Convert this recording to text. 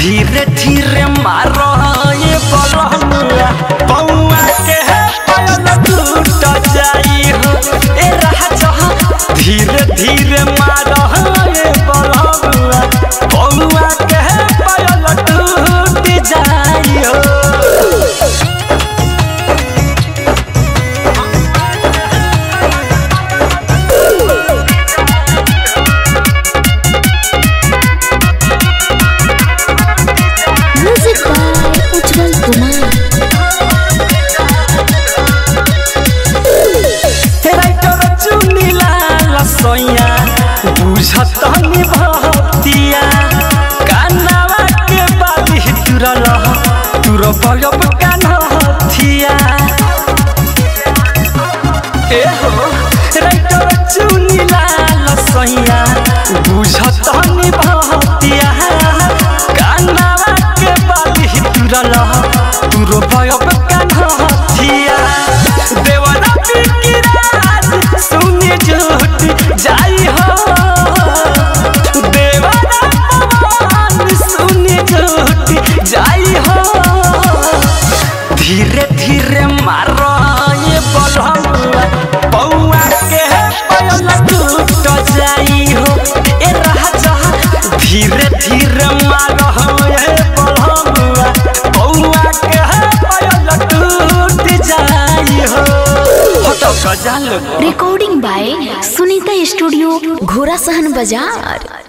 धीरे धीरे मारो ये बरहमुआ पौआ के है पायल टूट जाई हो ए रहा जहा धीरे धीरे मारो ये बरहमुआ पौआ के है पायल टूट जाई हो बुझतनी भक्तिया कानावा के बाधी तुरल तुर परब कान्हथिया ए हो राइटर चुनिला लसैया बुझतनी भक्तिया कानावा के बाधी तुरल तुर परब कान्हथिया देवरा की राज सुने झूठ जाई हो धीरे धीरे मारो ये बरहमुआ पौआ के पायल टूट जाई हो ए रहा जहा धीरे धीरे मारो ये बरहमुआ पौआ के पायल टूट जाई हो हटो गजाल recording by Sunita studio Ghorasahan बाजार।